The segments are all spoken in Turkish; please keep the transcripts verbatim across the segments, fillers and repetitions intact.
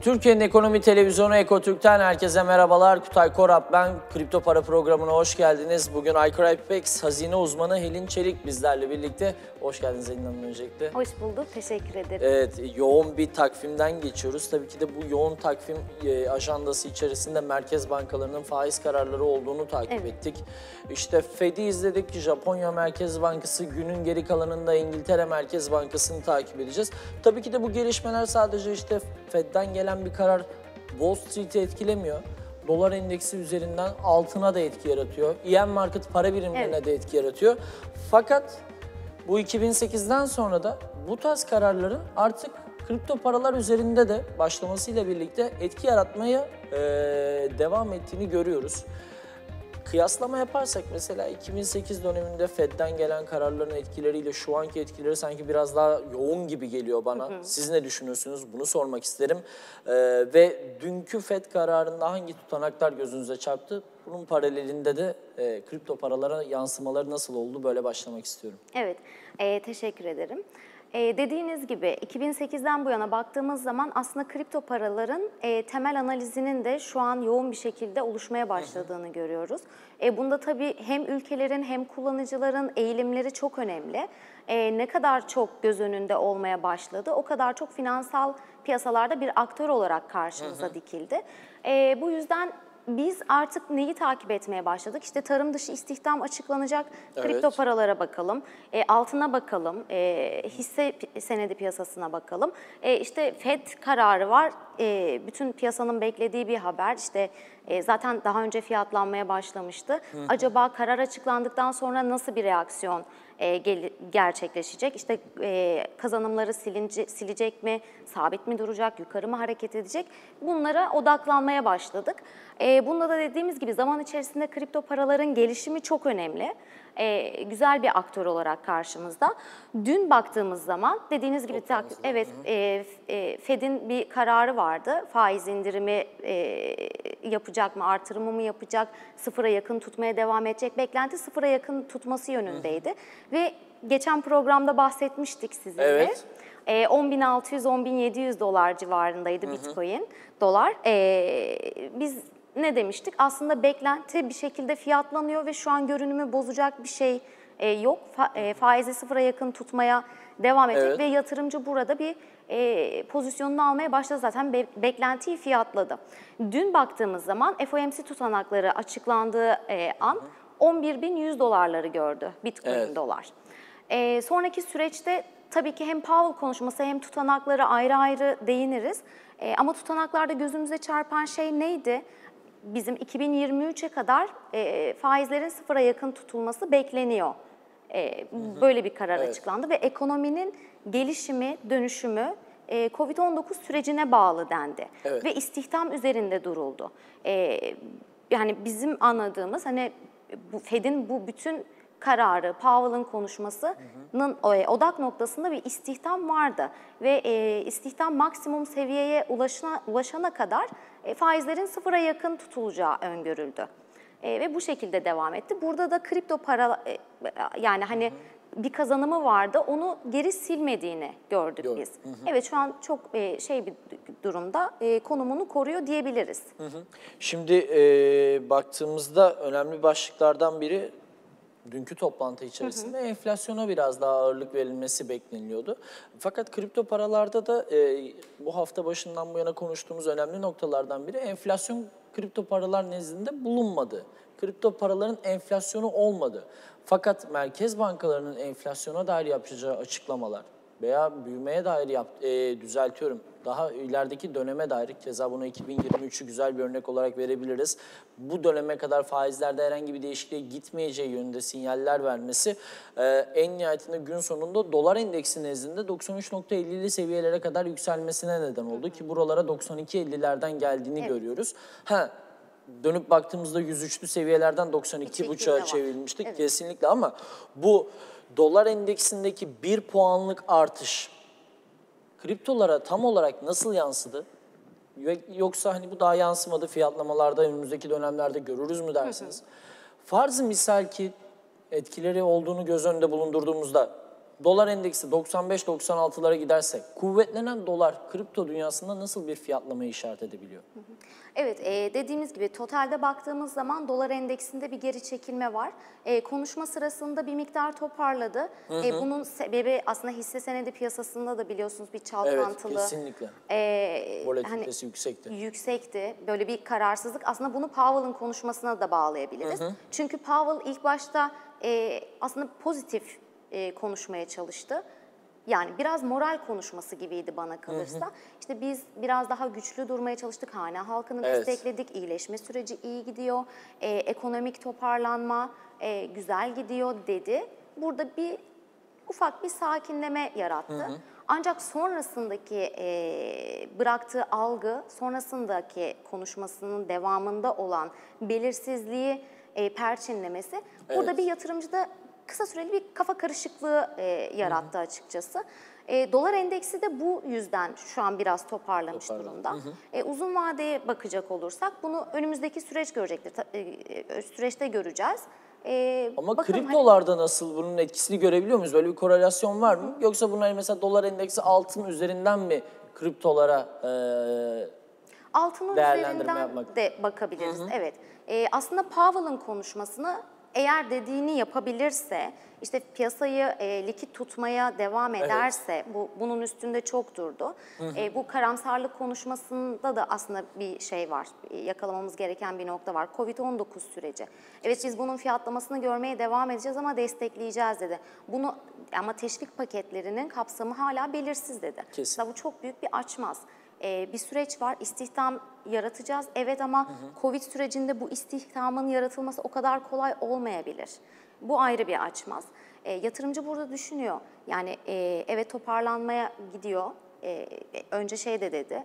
Türkiye'nin ekonomi televizyonu Ekotürk'ten herkese merhabalar. Kutay Korap ben. Kripto Para programına hoş geldiniz. Bugün iCrypex hazine uzmanı Helin Çelik bizlerle birlikte. Hoş geldiniz Helin Hanım öncelikle. Hoş bulduk. Teşekkür ederim. Evet, yoğun bir takvimden geçiyoruz. Tabii ki de bu yoğun takvim ajandası içerisinde merkez bankalarının faiz kararları olduğunu takip evet. ettik. İşte Fed'i izledik. Japonya Merkez Bankası, günün geri kalanında İngiltere Merkez Bankası'nı takip edeceğiz. Tabii ki de bu gelişmeler sadece işte Fed'den gelen bir karar Wall Street'i etkilemiyor. Dolar endeksi üzerinden altına da etki yaratıyor. E M Market para birimlerine evet. de etki yaratıyor. Fakat bu iki bin sekizden sonra da bu tarz kararların artık kripto paralar üzerinde de başlamasıyla birlikte etki yaratmaya e, devam ettiğini görüyoruz. Kıyaslama yaparsak mesela iki bin sekiz döneminde Fed'den gelen kararların etkileriyle şu anki etkileri sanki biraz daha yoğun gibi geliyor bana. Hı hı. Siz ne düşünüyorsunuz? Bunu sormak isterim. Ee, ve dünkü Fed kararında hangi tutanaklar gözünüze çarptı? Bunun paralelinde de e, kripto paralara yansımaları nasıl oldu? Böyle başlamak istiyorum. Evet, e, teşekkür ederim. E, dediğiniz gibi iki bin sekizden bu yana baktığımız zaman aslında kripto paraların e, temel analizinin de şu an yoğun bir şekilde oluşmaya başladığını hı hı. görüyoruz. E, bunda tabii hem ülkelerin hem kullanıcıların eğilimleri çok önemli. E, ne kadar çok göz önünde olmaya başladı, o kadar çok finansal piyasalarda bir aktör olarak karşımıza hı hı. dikildi. E, bu yüzden biz artık neyi takip etmeye başladık? İşte tarım dışı istihdam açıklanacak, evet. kripto paralara bakalım, e, altına bakalım, e, hisse senedi piyasasına bakalım. E, işte Fed kararı var, e, bütün piyasanın beklediği bir haber. İşte e, zaten daha önce fiyatlanmaya başlamıştı. Hı. Acaba karar açıklandıktan sonra nasıl bir reaksiyon e, gel gerçekleşecek? İşte e, kazanımları silince, silecek mi, sabit mi duracak, yukarı mı hareket edecek? Bunlara odaklanmaya başladık. E, Bunda da dediğimiz gibi zaman içerisinde kripto paraların gelişimi çok önemli. Ee, güzel bir aktör olarak karşımızda. Dün baktığımız zaman dediğiniz gibi tak evet e, e, Fed'in bir kararı vardı. Faiz indirimi e, yapacak mı, artırımı mı yapacak, sıfıra yakın tutmaya devam edecek. Beklenti sıfıra yakın tutması yönündeydi. Hı hı. Ve geçen programda bahsetmiştik sizinle. Evet. E, on bin altı yüz on bin yedi yüz dolar civarındaydı hı hı. Bitcoin dolar. E, biz ne demiştik? Aslında beklenti bir şekilde fiyatlanıyor ve şu an görünümü bozacak bir şey e, yok. Fa, e, faizi sıfıra yakın tutmaya devam edecek evet. ve yatırımcı burada bir e, pozisyonunu almaya başladı. Zaten be, beklentiyi fiyatladı. Dün baktığımız zaman F O M C tutanakları açıklandığı e, an on bir bin yüz dolarları gördü Bitcoin evet. dolar. E, sonraki süreçte tabii ki hem Powell konuşması hem tutanaklara ayrı ayrı değiniriz. E, ama tutanaklarda gözümüze çarpan şey neydi? Bizim iki bin yirmi üçe kadar e, faizlerin sıfıra yakın tutulması bekleniyor. E, böyle bir karar evet. açıklandı ve ekonominin gelişimi, dönüşümü e, Covid on dokuz sürecine bağlı dendi. Evet. Ve istihdam üzerinde duruldu. E, yani bizim anladığımız hani bu Fed'in bu bütün kararı, Powell'ın konuşmasının hı hı. odak noktasında bir istihdam vardı. Ve e, istihdam maksimum seviyeye ulaşana, ulaşana kadar e, faizlerin sıfıra yakın tutulacağı öngörüldü. E, ve bu şekilde devam etti. Burada da kripto para, e, yani hani hı hı. bir kazanımı vardı, onu geri silmediğini gördük Yok. biz. Hı hı. Evet, şu an çok e, şey bir durumda, e, konumunu koruyor diyebiliriz. Hı hı. Şimdi e, baktığımızda önemli başlıklardan biri, dünkü toplantı içerisinde hı hı. enflasyona biraz daha ağırlık verilmesi bekleniliyordu. Fakat kripto paralarda da e, bu hafta başından bu yana konuştuğumuz önemli noktalardan biri enflasyon kripto paralar nezdinde bulunmadı. Kripto paraların enflasyonu olmadı. Fakat merkez bankalarının enflasyona dair yapacağı açıklamalar veya büyümeye dair yap, e, düzeltiyorum. Daha ilerideki döneme dair, keza bunu iki bin yirmi üçü güzel bir örnek olarak verebiliriz. Bu döneme kadar faizlerde herhangi bir değişikliğe gitmeyeceği yönünde sinyaller vermesi e, en nihayetinde gün sonunda dolar endeksi nezdinde doksan üç nokta ellili seviyelere kadar yükselmesine neden oldu. Ki buralara doksan iki ellilerden geldiğini evet. görüyoruz. Ha, dönüp baktığımızda yüz üçlü seviyelerden doksan iki buçuğa çevrilmiştik evet. kesinlikle ama bu dolar endeksindeki bir puanlık artış kriptolara tam olarak nasıl yansıdı? Yoksa hani bu daha yansımadı, fiyatlamalarda önümüzdeki dönemlerde görürüz mü dersiniz? Farz-ı misal ki etkileri olduğunu göz önünde bulundurduğumuzda dolar endeksi doksan beş doksan altılara gidersek kuvvetlenen dolar kripto dünyasında nasıl bir fiyatlamayı işaret edebiliyor? Evet, e, dediğimiz gibi totalde baktığımız zaman dolar endeksinde bir geri çekilme var. E, konuşma sırasında bir miktar toparladı. Hı hı. E, bunun sebebi aslında hisse senedi piyasasında da biliyorsunuz bir çalkantılı. Evet, kesinlikle. E, Volatilitesi hani, yüksekti. Yüksekti. Böyle bir kararsızlık. Aslında bunu Powell'ın konuşmasına da bağlayabiliriz. Hı hı. Çünkü Powell ilk başta e, aslında pozitif e, konuşmaya çalıştı. Yani biraz moral konuşması gibiydi bana kalırsa. Hı hı. İşte biz biraz daha güçlü durmaya çalıştık. Hane halkını evet. destekledik. İyileşme süreci iyi gidiyor. E, ekonomik toparlanma e, güzel gidiyor dedi. Burada bir ufak bir sakinleme yarattı. Hı hı. Ancak sonrasındaki e, bıraktığı algı, sonrasındaki konuşmasının devamında olan belirsizliği e, perçinlemesi. Evet. Burada bir yatırımcıda kısa süreli bir kafa karışıklığı e, yarattı Hı -hı. açıkçası. E, dolar endeksi de bu yüzden şu an biraz toparlamış Toparlan. durumda. Hı -hı. E, uzun vadeye bakacak olursak bunu önümüzdeki süreç görecektir. E, süreçte göreceğiz. E, Ama bakalım, kriptolarda hani... nasıl bunun etkisini görebiliyor muyuz? Böyle bir korelasyon var mı? Hı -hı. Yoksa bunlar mesela dolar endeksi altın üzerinden mi kriptolara e, Altının üzerinden yapmak? de bakabiliriz. Hı -hı. Evet. E, aslında Powell'ın konuşmasını eğer dediğini yapabilirse, işte piyasayı e, likit tutmaya devam ederse, evet. bu bunun üstünde çok durdu. Hı hı. E, bu karamsarlık konuşmasında da aslında bir şey var, e, yakalamamız gereken bir nokta var. Covid on dokuz süreci. Evet, biz bunun fiyatlamasını görmeye devam edeceğiz ama destekleyeceğiz dedi. Bunu ama teşvik paketlerinin kapsamı hala belirsiz dedi. Kesin. Bu çok büyük bir açmaz. Ee, bir süreç var, istihdam yaratacağız evet ama hı hı. Covid sürecinde bu istihdamın yaratılması o kadar kolay olmayabilir. Bu ayrı bir açmaz. E, yatırımcı burada düşünüyor. Yani e, evet toparlanmaya gidiyor. E, önce şey de dedi,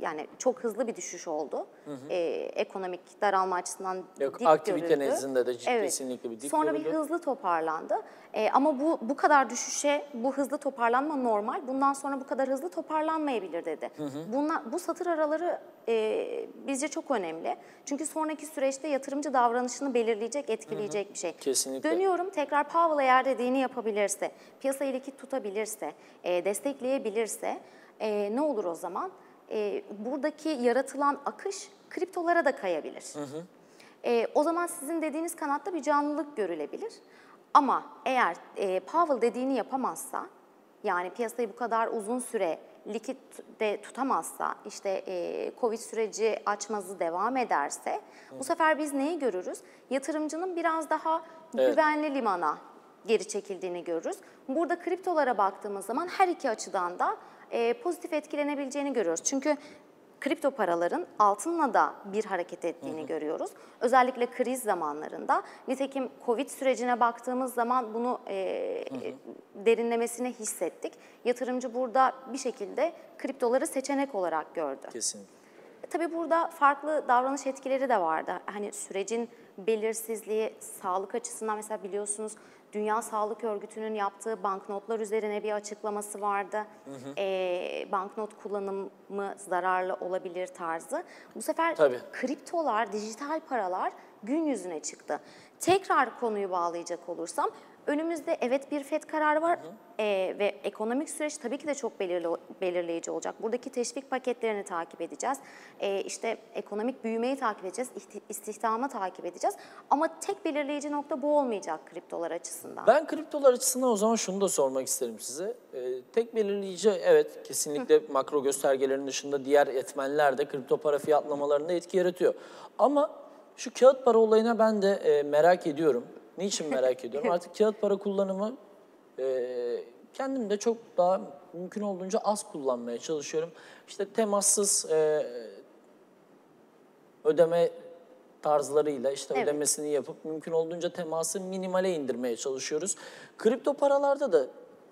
yani çok hızlı bir düşüş oldu. Hı hı. E, ekonomik daralma açısından Yok, dik aktivite nezdinde de ciddi evet. kesinlikle bir dik Sonra görüldü. bir hızlı toparlandı. E, ama bu bu kadar düşüşe, bu hızlı toparlanma normal. Bundan sonra bu kadar hızlı toparlanmayabilir dedi. Hı hı. Bunlar, bu satır araları e, bizce çok önemli. Çünkü sonraki süreçte yatırımcı davranışını belirleyecek, etkileyecek hı hı. bir şey. Kesinlikle. Dönüyorum tekrar Powell eğer dediğini yapabilirse, piyasayı likit tutabilirse, e, destekleyebilirse e, ne olur o zaman? E, buradaki yaratılan akış kriptolara da kayabilir. Hı hı. E, o zaman sizin dediğiniz kanatta bir canlılık görülebilir. Ama eğer e, Powell dediğini yapamazsa, yani piyasayı bu kadar uzun süre likit de tutamazsa, işte e, Covid süreci açmazı devam ederse, hı. bu sefer biz neyi görürüz? Yatırımcının biraz daha evet. güvenli limana geri çekildiğini görürüz. Burada kriptolara baktığımız zaman her iki açıdan da E, pozitif etkilenebileceğini görüyoruz. Çünkü kripto paraların altınla da bir hareket ettiğini Hı -hı. görüyoruz. Özellikle kriz zamanlarında. Nitekim Covid sürecine baktığımız zaman bunu e, Hı -hı. derinlemesine hissettik. Yatırımcı burada bir şekilde kriptoları seçenek olarak gördü. Kesinlikle. Tabii burada farklı davranış etkileri de vardı. Hani sürecin belirsizliği, sağlık açısından mesela biliyorsunuz Dünya Sağlık Örgütü'nün yaptığı banknotlar üzerine bir açıklaması vardı. Hı hı. E, banknot kullanımı zararlı olabilir tarzı. Bu sefer Tabii. kriptolar, dijital paralar gün yüzüne çıktı. Tekrar konuyu bağlayacak olursam, önümüzde evet bir Fed kararı var hı hı. E, ve ekonomik süreç tabii ki de çok belirli, belirleyici olacak. Buradaki teşvik paketlerini takip edeceğiz. E, işte ekonomik büyümeyi takip edeceğiz, istihdamı takip edeceğiz. Ama tek belirleyici nokta bu olmayacak kriptolar açısından. Ben kriptolar açısından o zaman şunu da sormak isterim size. E, tek belirleyici evet kesinlikle hı. makro göstergelerin dışında diğer etmenler de kripto para fiyatlamalarında etki yaratıyor. Ama şu kağıt para olayına ben de e, merak ediyorum. Niçin merak ediyorum? Artık kağıt para kullanımı e, kendim de çok daha mümkün olduğunca az kullanmaya çalışıyorum. İşte temassız e, ödeme tarzlarıyla işte evet. ödemesini yapıp mümkün olduğunca teması minimale indirmeye çalışıyoruz. Kripto paralarda da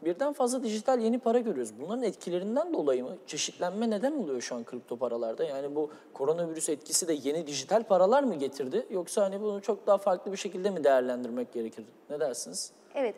birden fazla dijital yeni para görüyoruz. Bunların etkilerinden dolayı mı? Çeşitlenme neden oluyor şu an kripto paralarda? Yani bu koronavirüs etkisi de yeni dijital paralar mı getirdi? Yoksa hani bunu çok daha farklı bir şekilde mi değerlendirmek gerekir? Ne dersiniz? Evet,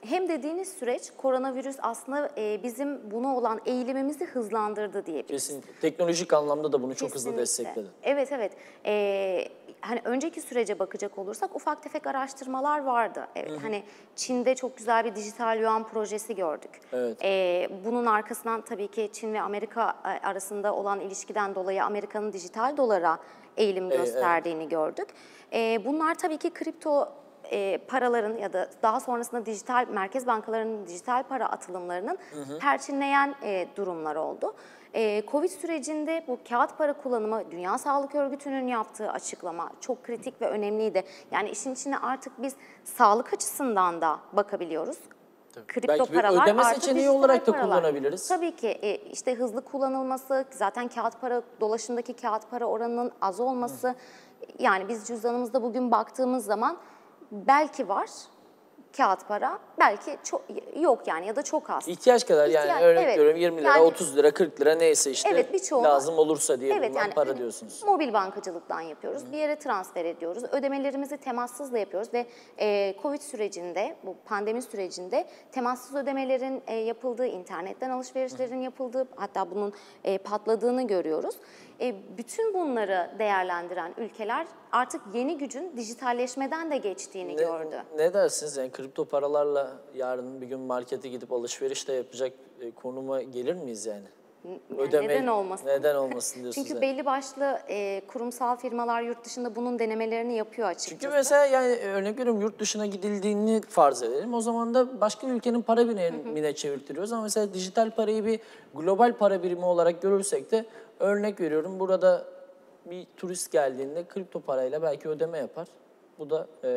hem dediğiniz süreç koronavirüs aslında bizim buna olan eğilimimizi hızlandırdı diyebiliriz. Kesinlikle. Teknolojik anlamda da bunu Kesinlikle. çok hızlı destekledi. Evet, evet. Ee, hani önceki sürece bakacak olursak ufak tefek araştırmalar vardı. Evet, hı hı. Hani Çin'de çok güzel bir dijital yuan projesi gördük. Evet. Ee, bunun arkasından tabii ki Çin ve Amerika arasında olan ilişkiden dolayı Amerika'nın dijital dolara eğilim e, gösterdiğini evet. gördük. Ee, bunlar tabii ki kripto E, paraların ya da daha sonrasında dijital merkez bankalarının dijital para atılımlarının hı hı. perçinleyen e, durumlar oldu. E, Covid sürecinde bu kağıt para kullanımı, Dünya Sağlık Örgütü'nün yaptığı açıklama çok kritik ve önemliydi. Yani işin içine artık biz sağlık açısından da bakabiliyoruz. Tabii. Kripto belki paralar ödeme seçeneği olarak da paralar. kullanabiliriz. Tabii ki e, işte hızlı kullanılması, zaten kağıt para dolaşımdaki kağıt para oranının az olması. Hı. Yani biz cüzdanımızda bugün baktığımız zaman belki var kağıt para, belki çok, yok yani ya da çok az. İhtiyaç kadar İhtiyaç, yani örnek evet. görüyorum yirmi lira, yani, otuz lira, kırk lira neyse işte evet, lazım olursa diye evet, yani, para diyorsunuz. Mobil bankacılıktan yapıyoruz, Hı. bir yere transfer ediyoruz, ödemelerimizi temassız da yapıyoruz ve e, Covid sürecinde, bu pandemi sürecinde temassız ödemelerin e, yapıldığı, internetten alışverişlerin Hı. yapıldığı, hatta bunun e, patladığını görüyoruz. E, bütün bunları değerlendiren ülkeler artık yeni gücün dijitalleşmeden de geçtiğini ne, gördü. Ne dersiniz? Yani kripto paralarla yarın bir gün markete gidip alışveriş de yapacak e, konuma gelir miyiz yani? yani Ödeme, neden olmasın? Neden olmasın diyorsunuz? Çünkü belli başlı e, kurumsal firmalar yurt dışında bunun denemelerini yapıyor açıkçası. Çünkü mesela yani örnek veriyorum yurt dışına gidildiğini farz edelim. O zaman da başka ülkenin para birimine çevirtiriyoruz. Ama mesela dijital parayı bir global para birimi olarak görürsek de örnek veriyorum burada bir turist geldiğinde kripto parayla belki ödeme yapar. Bu da e,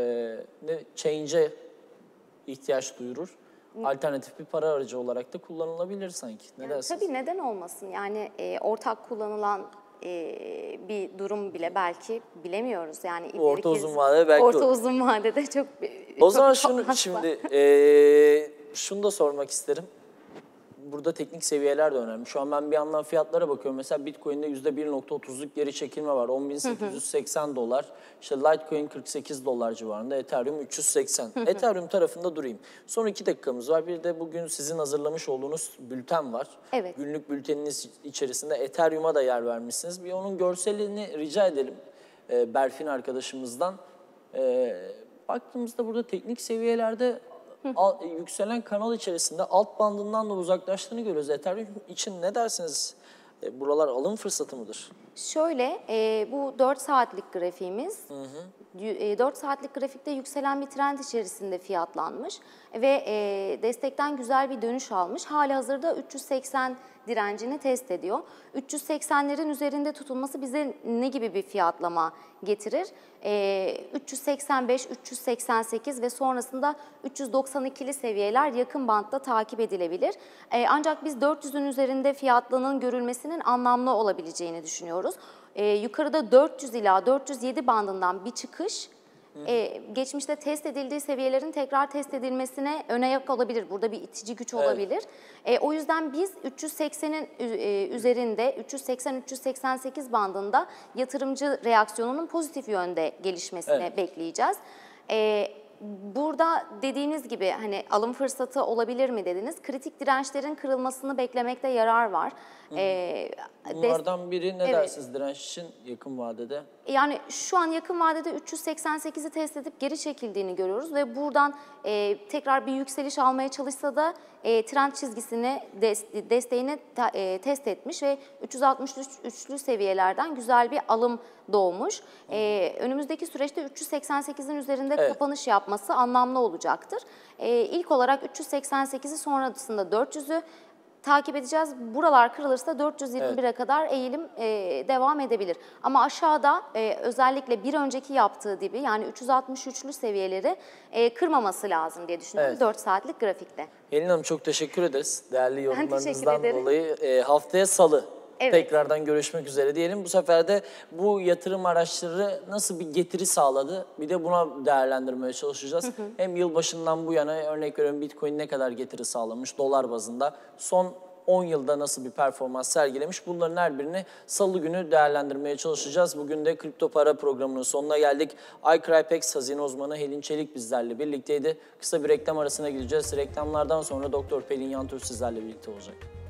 ne change'e ihtiyaç duyurur. Alternatif bir para aracı olarak da kullanılabilir sanki. Ne yani dersiniz? Tabii neden olmasın? Yani e, ortak kullanılan e, bir durum bile belki bilemiyoruz. Yani orta uzun vadede belki. Orta uzun vadede çok. O çok zaman şunu şimdi e, şunu da sormak isterim. Burada teknik seviyeler de önemli. Şu an ben bir yandan fiyatlara bakıyorum. Mesela Bitcoin'de yüzde bir nokta otuzluk geri çekilme var. on bin sekiz yüz seksen dolar. İşte Litecoin kırk sekiz dolar civarında. Ethereum üç yüz seksen. Ethereum tarafında durayım. Son iki dakikamız var. Bir de bugün sizin hazırlamış olduğunuz bülten var. Evet. Günlük bülteniniz içerisinde Ethereum'a da yer vermişsiniz. Bir onun görselini rica edelim e, Berfin arkadaşımızdan. E, baktığımızda burada teknik seviyelerde Al, yükselen kanal içerisinde alt bandından da uzaklaştığını görüyoruz. Ethereum için ne dersiniz? E, buralar alım fırsatı mıdır? Şöyle, e, bu dört saatlik grafiğimiz, hı hı. E, dört saatlik grafikte yükselen bir trend içerisinde fiyatlanmış ve e, destekten güzel bir dönüş almış. Halihazırda üç yüz seksen direncini test ediyor. üç yüz seksenlerin üzerinde tutulması bize ne gibi bir fiyatlama getirir? E, üç yüz seksen beş, üç yüz seksen sekiz ve sonrasında üç yüz doksan ikili seviyeler yakın bantta takip edilebilir. E, ancak biz dört yüzün üzerinde fiyatlanın görülmesinin anlamlı olabileceğini düşünüyoruz. E, yukarıda dört yüz ila dört yüz yedi bandından bir çıkış, Ee, geçmişte test edildiği seviyelerin tekrar test edilmesine öne yak olabilir. Burada bir itici güç olabilir. Evet. Ee, o yüzden biz üç yüz seksenin e, üzerinde üç yüz seksen üç yüz seksen sekiz bandında yatırımcı reaksiyonunun pozitif yönde gelişmesini evet. bekleyeceğiz. Ee, burada dediğiniz gibi hani alım fırsatı olabilir mi dediniz? Kritik dirençlerin kırılmasını beklemekte yarar var. Ee, Bunlardan biri ne evet. dersiniz direnç için yakın vadede? Yani şu an yakın vadede üç yüz seksen sekizi test edip geri çekildiğini görüyoruz ve buradan e, tekrar bir yükseliş almaya çalışsa da e, trend çizgisini des, desteğini ta, e, test etmiş ve üç yüz altmış üçlü seviyelerden güzel bir alım doğmuş. E, önümüzdeki süreçte üç yüz seksen sekizin üzerinde evet. kapanış yapması anlamlı olacaktır. E, ilk olarak üç yüz seksen sekizi sonrasında dört yüzü takip edeceğiz. Buralar kırılırsa dört yüz yirmi bire evet. kadar eğilim e, devam edebilir. Ama aşağıda e, özellikle bir önceki yaptığı dibi yani üç yüz altmış üçlü seviyeleri e, kırmaması lazım diye düşünüyorum evet. dört saatlik grafikte. Helin Hanım çok teşekkür ederiz. Değerli yorumlarınızdan dolayı e, haftaya salı evet. tekrardan görüşmek üzere diyelim. Bu sefer de bu yatırım araçları nasıl bir getiri sağladı bir de buna değerlendirmeye çalışacağız. Hı hı. Hem yılbaşından bu yana örnek veriyorum Bitcoin ne kadar getiri sağlamış dolar bazında son on yılda nasıl bir performans sergilemiş bunların her birini salı günü değerlendirmeye çalışacağız. Bugün de Kripto Para programının sonuna geldik. iCrypex hazine uzmanı Helin Çelik bizlerle birlikteydi. Kısa bir reklam arasına gireceğiz. Reklamlardan sonra Doktor Pelin Yantürk sizlerle birlikte olacak.